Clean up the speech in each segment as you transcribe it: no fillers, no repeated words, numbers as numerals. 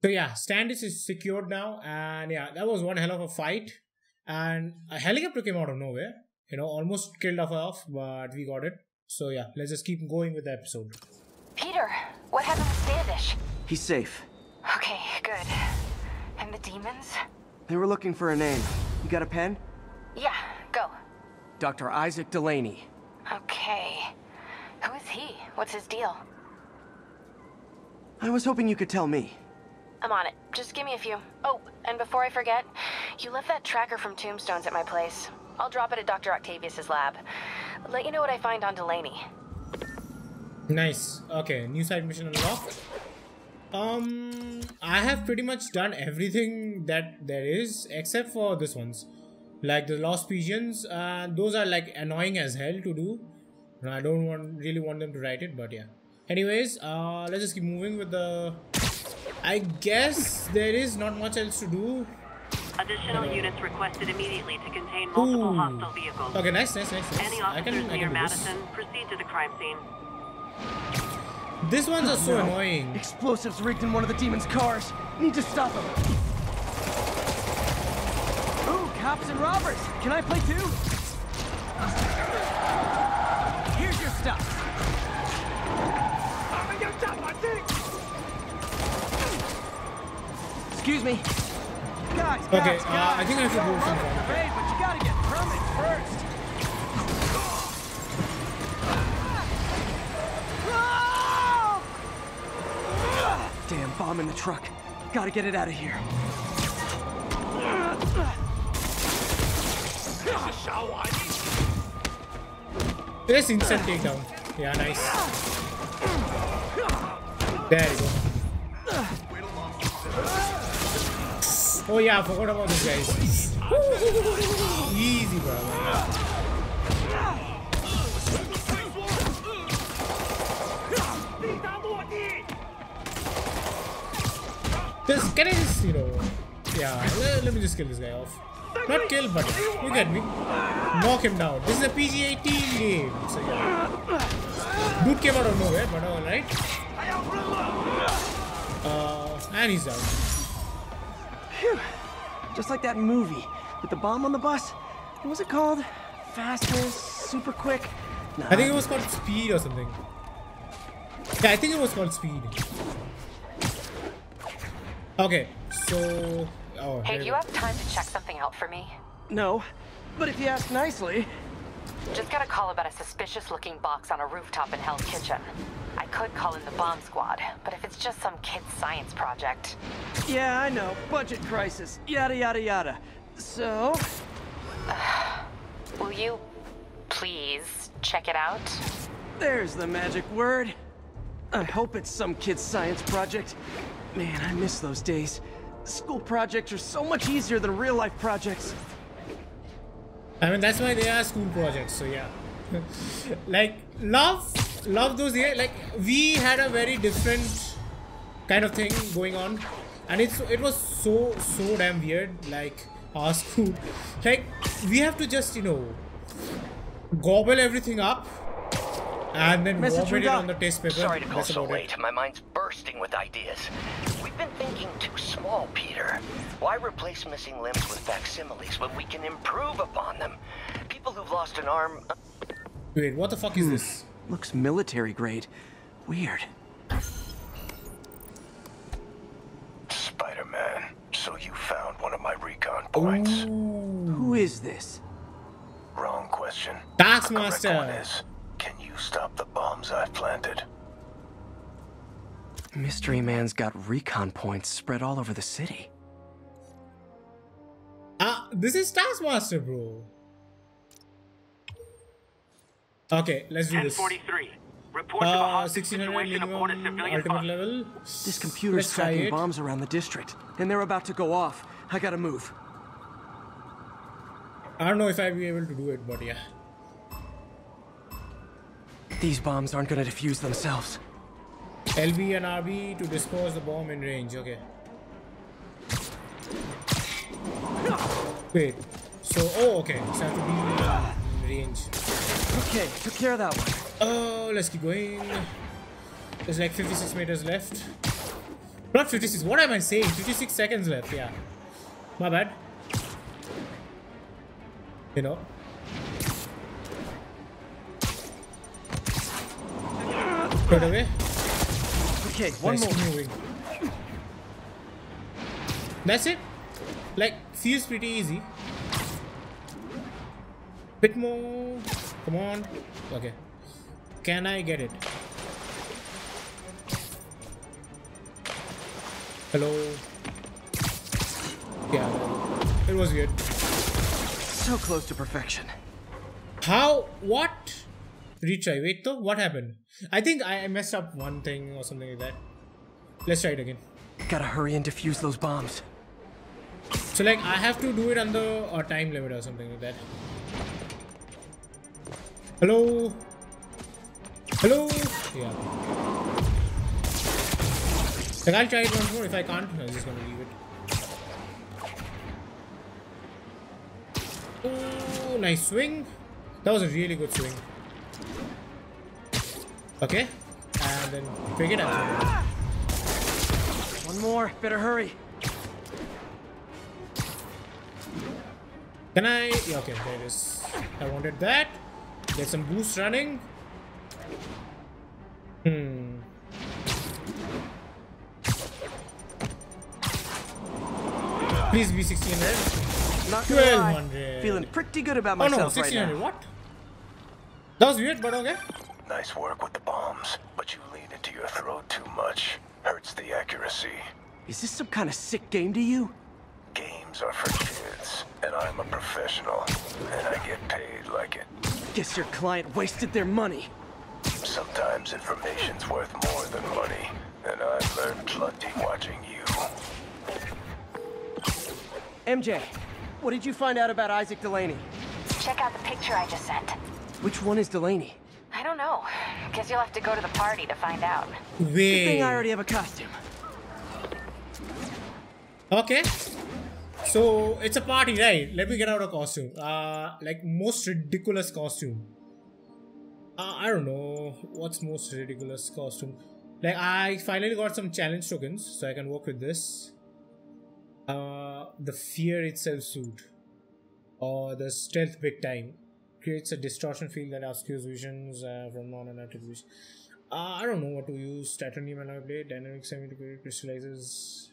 So yeah, Standish is secured now, and yeah, that was one hell of a fight. And a helicopter came out of nowhere, you know, almost killed us off, but we got it. So yeah, let's just keep going with the episode. Peter, what happened to Standish? He's safe. Okay, good. And the demons? They were looking for a name. You got a pen? Yeah, go. Dr. Isaac Delaney. Okay. Who is he? What's his deal? I was hoping you could tell me. I'm on it. Just give me a few. Oh, and before I forget, you left that tracker from Tombstones at my place. I'll drop it at Dr. Octavius's lab. Let you know what I find on Delaney. Nice. Okay, new side mission unlocked. I have pretty much done everything that there is except for this ones. Like the lost pigeons, those are like annoying as hell to do. No, I don't really want them to write it, but yeah. Anyways, let's just keep moving with the... I guess there is not much else to do. Additional units requested immediately to contain multiple hostile vehicles. Okay, nice. Any officers near Madison, proceed to the crime scene. These ones are so annoying. Explosives rigged in one of the demon's cars. Need to stop them. Ooh, cops and robbers. Can I play too? Here's your stuff. Excuse me. Guys, okay, I think I should move something. But you gotta get from it first. Damn bomb in the truck. Gotta get it out of here. This instant takedown. Yeah, nice. There you go. Oh yeah, I forgot about this, guys. Easy, bro. This guy is, you know... Yeah, let me just kill this guy off. Not kill, but you get me. Knock him down. This is a PG-18 game. So yeah. Dude came out of nowhere, but alright. And he's down. Phew. Just like that movie with the bomb on the bus. What was it called? Faster, super quick. Nah, I think it was called Speed or something. Yeah, I think it was called Speed. Okay, so... Oh, hey, do you have time to check something out for me? No, but if you ask nicely... Just got a call about a suspicious-looking box on a rooftop in Hell's Kitchen. I could call in the bomb squad, but if it's just some kid's science project... Yeah, I know. Budget crisis. Yada, yada, yada. So... will you please check it out? There's the magic word. I hope it's some kid's science project. Man, I miss those days. School projects are so much easier than real-life projects. I mean, that's why they are school projects, so yeah. Like, love those days. Like, we had a very different kind of thing going on. And it was so damn weird, like, our school. Like, we have to just, you know, gobble everything up and then vomit it on the test paper. Sorry to call so late. My mind's bursting with ideas. We've been thinking too small, Peter. Why replace missing limbs with facsimiles when we can improve upon them? People who've lost an arm... Wait, what the fuck is this? Looks military grade. Weird. Spider-Man, so you found one of my recon points. Ooh. Who is this? Wrong question. Taskmaster. The correct one is, can you stop the bombs I've planted? Mystery man's got recon points spread all over the city. This is Taskmaster, bro. Okay, let's do this. 1043. Report to the hostage situation aboard a civilian bus. Level. This computer's tracking bombs around the district, and they're about to go off. I gotta move. I don't know if I'll be able to do it, but yeah. These bombs aren't gonna defuse themselves. LB and RB to dispose the bomb in range. Okay. Wait. So, oh, okay. So I have to be in range. Okay, took care of that one. Oh, let's keep going. There's like 56 meters left. Not 56. What am I saying? 56 seconds left. Yeah. My bad. You know. Right away. Okay, one more. Moving. That's it. Like, feels pretty easy. Bit more. Come on. Okay. Can I get it? Hello. Yeah. It was good. So close to perfection. How? What? Retry. Wait though. What happened? I think I messed up one thing or something like that. Let's try it again. Gotta hurry and defuse those bombs. So like I have to do it on the time limit or something like that. Hello. Hello. Yeah. Like I'll try it once more. If I can't, I'm just gonna leave it. Oh, nice swing. That was a really good swing. Okay, and then pick it up. One more. Better hurry. Can I? Yeah, okay, there it is. I wanted that. Get some boost running. Please be 1600. Not 1200. Feeling pretty good about myself right now. Oh no, 1600. What? That was weird, but okay. Nice work with the bombs, but you lean into your throat too much. Hurts the accuracy. Is this some kind of sick game to you? Games are for kids, and I'm a professional, and I get paid like it. Guess your client wasted their money. Sometimes information's worth more than money, and I've learned plenty watching you. MJ, what did you find out about Isaac Delaney? Check out the picture I just sent. Which one is Delaney? I don't know. Guess you'll have to go to the party to find out. Wait. Good thing I already have a costume. Okay. So, it's a party, right? Let me get out a costume. Like, most ridiculous costume. I don't know. What's most ridiculous costume? Like, I finally got some challenge tokens, so I can work with this. The fear itself suit, or the stealth big time, creates a distortion field that obscures visions from non-analytic vision. I don't know what to use. Titanium alloy blade, dynamic semi-liquid crystallizes.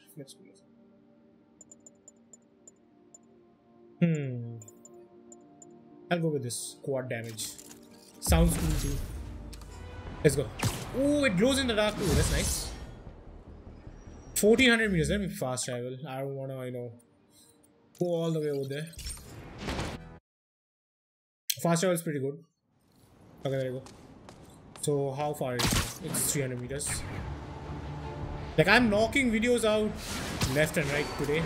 I'll go with this quad damage. Sounds cool too. Let's go. Oh, it glows in the dark too. That's nice. 1400 meters, let me fast travel. I don't wanna, I know, go all the way over there. Fast travel is pretty good. Okay, there you go. So, how far is it? It's 300 meters. Like, I'm knocking videos out left and right today.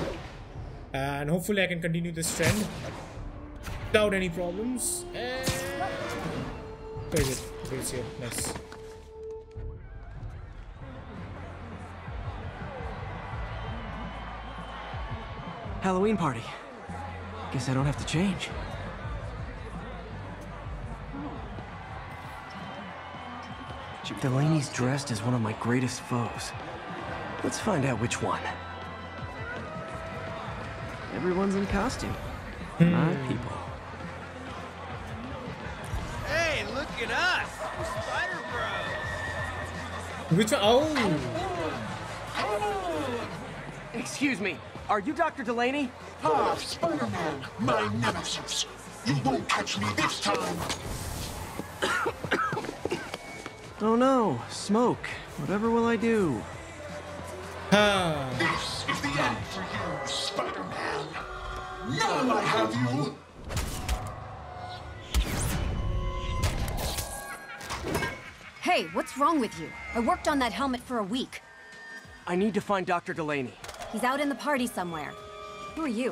And hopefully I can continue this trend without any problems. And... very good. Very good. Nice. Halloween party. Guess I don't have to change. Delaney's dressed as one of my greatest foes. Let's find out which one. Everyone's in costume. My people. Hey, look at us! We're Spider Bros! Which one? Oh! Excuse me. Are you Dr. Delaney? Ah, Spider-Man, my nemesis. You won't catch me this time. Oh no, smoke. Whatever will I do? This is the end for you, Spider-Man. Now I have you. Hey, what's wrong with you? I worked on that helmet for a week. I need to find Dr. Delaney. He's out in the party somewhere. Who are you?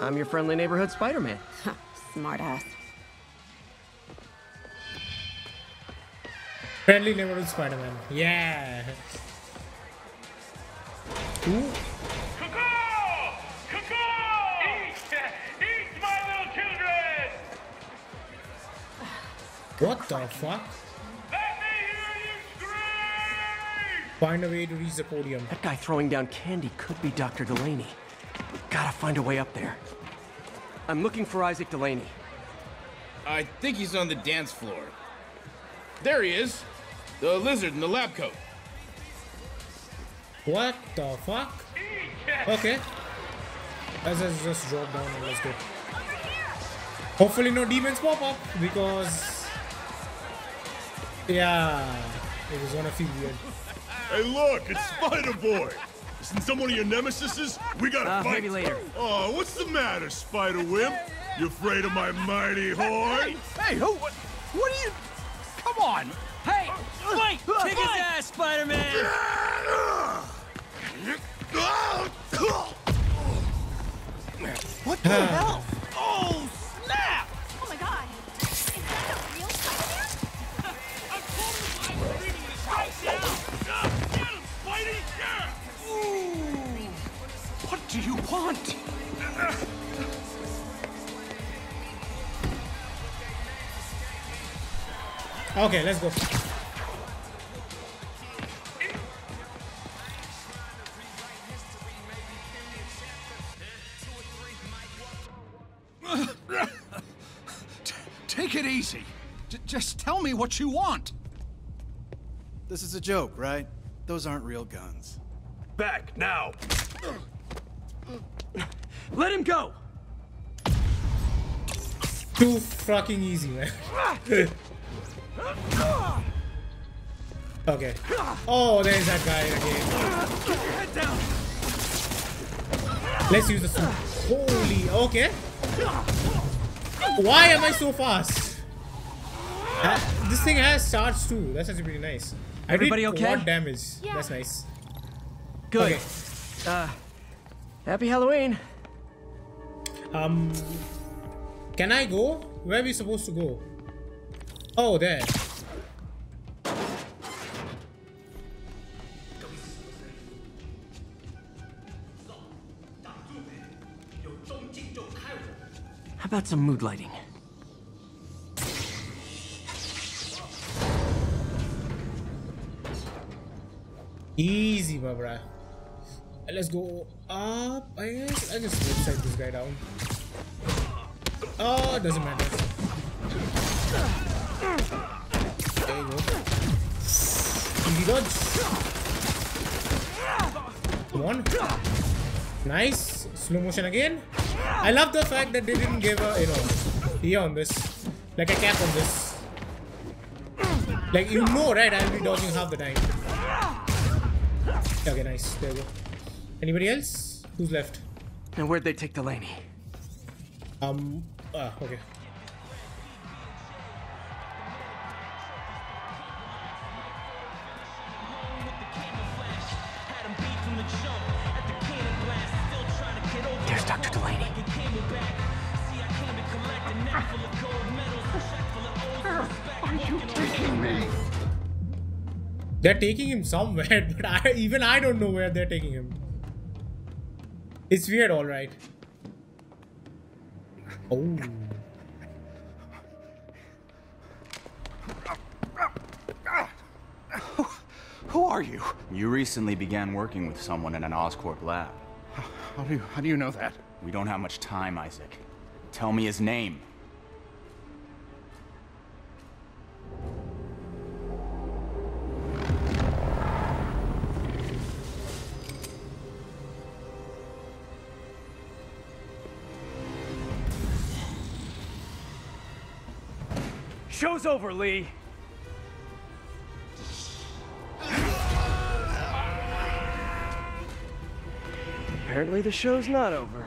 I'm your friendly neighborhood Spider-Man. Smart ass. Friendly neighborhood Spider-Man. Yeah. Ooh. Cuckoo! Cuckoo! Eat my little children! What the fuck? Let me hear you scream! Find a way to reach the podium. That guy throwing down candy could be Dr. Delaney. Gotta find a way up there. I'm looking for Isaac Delaney. I think he's on the dance floor. There he is! The lizard in the lab coat. What the fuck? Okay. Let's just drop down and let's go. Hopefully no demons pop up, because... yeah, it was gonna feel weird. Hey look, it's Spider-Boy! Isn't someone of your nemesises? We gotta fight! Maybe later. Oh, what's the matter, Spider-Wimp? You afraid of my mighty horn? Hey, who? What are you... come on! Hey! Wait! Kick his ass, Spider-Man! What the hell? Oh, snap! Oh my god! Is that a real Spider-Man? I'm totally mind reading this right now! Get him, Spidey! Yeah! Ooh! What do you want? Okay, let's go. Take it easy. Just tell me what you want. This is a joke, right? Those aren't real guns. Back now. Let him go. Too fucking easy, man. Okay. Oh, there's that guy again. Let's use the suit. Holy, okay. Why am I so fast? This thing has charge too. That's actually pretty nice. Everybody okay? I did damage. Yeah. That's nice. Good. Okay. Happy Halloween. Can I go? Where are we supposed to go? Oh, there. How about some mood lighting? Easy, Barbara. Let's go up, I guess. I just upside this guy down. Oh, it doesn't matter. There you go. Easy dodge. Come on. Nice. Slow motion again. I love the fact that they didn't give a, you know, E on this. Like a cap on this. Like, you know, right? I'll be dodging half the time. Okay, nice. There you go. Anybody else? Who's left? Now, where'd they take Delaney? Okay. Dr. Delaney. Are you taking me? They're taking him somewhere, but I don't know where they're taking him. It's weird, all right. Oh. Who are you? You recently began working with someone in an Oscorp lab. How do you know that? We don't have much time, Isaac. Tell me his name. Show's over, Lee. Apparently the show's not over.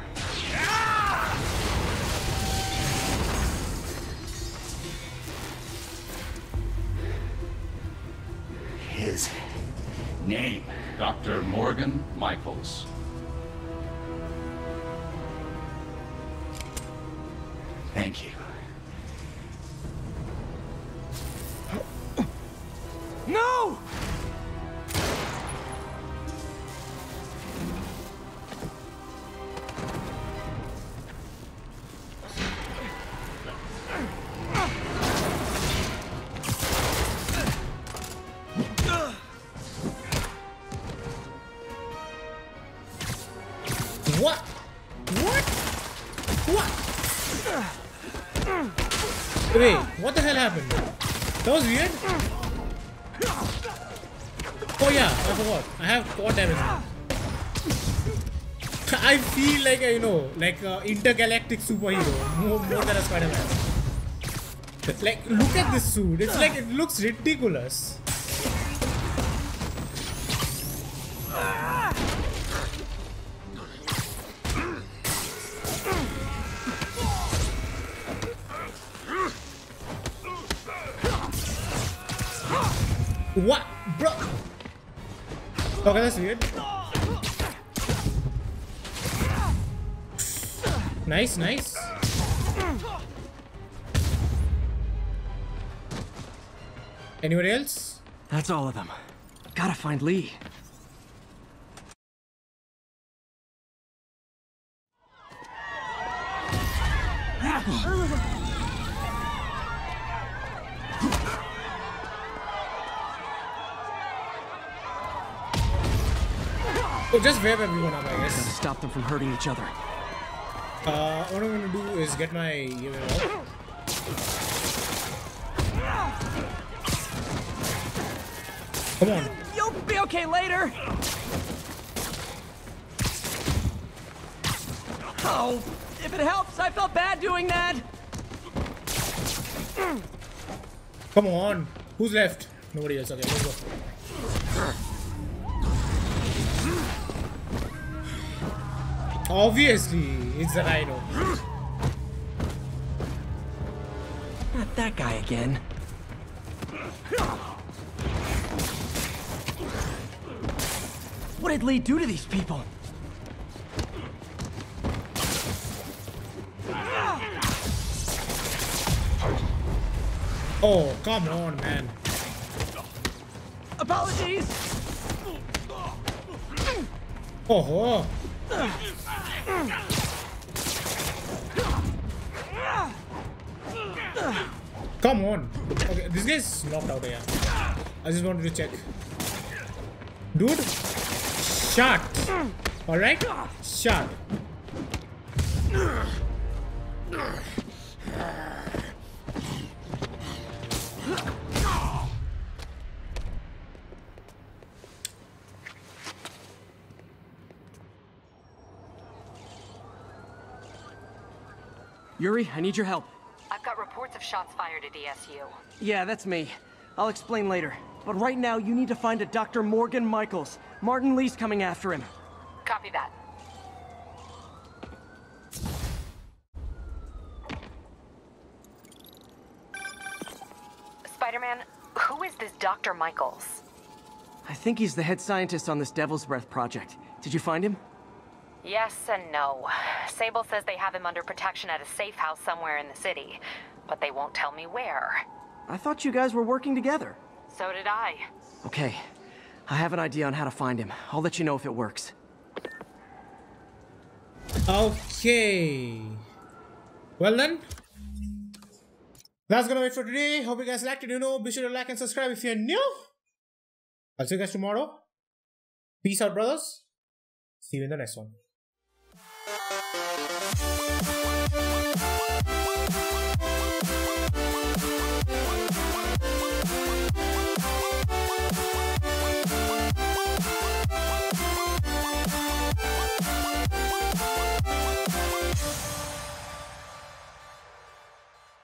His name, Dr. Morgan Michaels. Thank you. No! What? What? What? Wait, what the hell happened? That was weird. Oh yeah, I forgot. I have core damage. I feel like, you know, like an intergalactic superhero. More than a Spider-Man. Like, look at this suit. It's like, it looks ridiculous. What? Bro! Okay, that's weird. Nice, nice. Anybody else? That's all of them. Gotta find Lee. Oh, just wave everyone up, I guess. Gotta stop them from hurting each other. What I'm gonna do is get my, you know, come on. You'll be okay later. Oh, if it helps, I felt bad doing that. Come on. Who's left? Nobody else. Okay, let's go. Obviously, it's the rhino. Not that guy again. What did Lee do to these people? Oh, come on, man. Apologies. Oh. Come on. Okay, this guy's knocked out here. I just wanted to check. Dude, shot. Alright, shot. Yuri, I need your help. I've got reports of shots fired at ESU. Yeah, that's me. I'll explain later. But right now, you need to find a Dr. Morgan Michaels. Martin Lee's coming after him. Copy that. Spider-Man, who is this Dr. Michaels? I think he's the head scientist on this Devil's Breath project. Did you find him? Yes and no. Sable says they have him under protection at a safe house somewhere in the city, but they won't tell me where. I thought you guys were working together. So did I. Okay. I have an idea on how to find him. I'll let you know if it works. Okay. Well then. That's gonna be it for today. Hope you guys liked it. You know, be sure to like and subscribe if you're new. I'll see you guys tomorrow. Peace out, brothers. See you in the next one.